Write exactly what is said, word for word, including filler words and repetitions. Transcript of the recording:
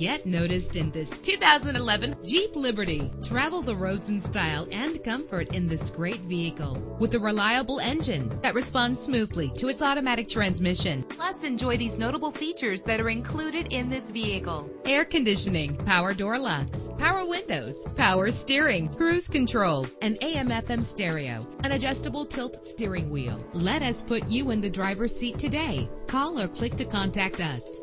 Get noticed in this two thousand eleven Jeep Liberty. Travel the roads in style and comfort in this great vehicle with a reliable engine that responds smoothly to its automatic transmission. Plus, enjoy these notable features that are included in this vehicle: air conditioning, power door locks, power windows, power steering, cruise control, an A M F M stereo, an adjustable tilt steering wheel. Let us put you in the driver's seat today. Call or click to contact us.